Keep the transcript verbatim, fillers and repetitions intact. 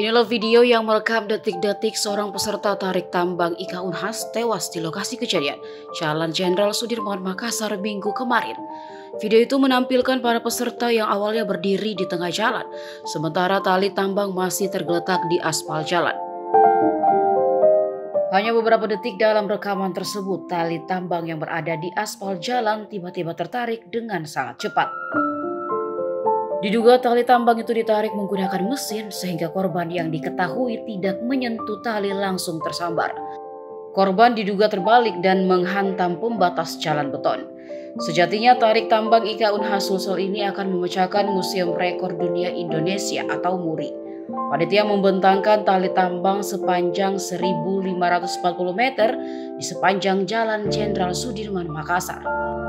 Inilah video yang merekam detik-detik seorang peserta tarik tambang Ika Unhas tewas di lokasi kejadian Jalan Jenderal Sudirman, Makassar minggu kemarin. Video itu menampilkan para peserta yang awalnya berdiri di tengah jalan, sementara tali tambang masih tergeletak di aspal jalan. Hanya beberapa detik dalam rekaman tersebut, tali tambang yang berada di aspal jalan tiba-tiba tertarik dengan sangat cepat. Diduga tali tambang itu ditarik menggunakan mesin sehingga korban yang diketahui tidak menyentuh tali langsung tersambar. Korban diduga terbalik dan menghantam pembatas jalan beton. Sejatinya tarik tambang Ika Unhas Sulsel ini akan memecahkan Museum Rekor Dunia Indonesia atau MURI. Panitia membentangkan tali tambang sepanjang seribu lima ratus empat puluh meter di sepanjang Jalan Jenderal Sudirman, Makassar.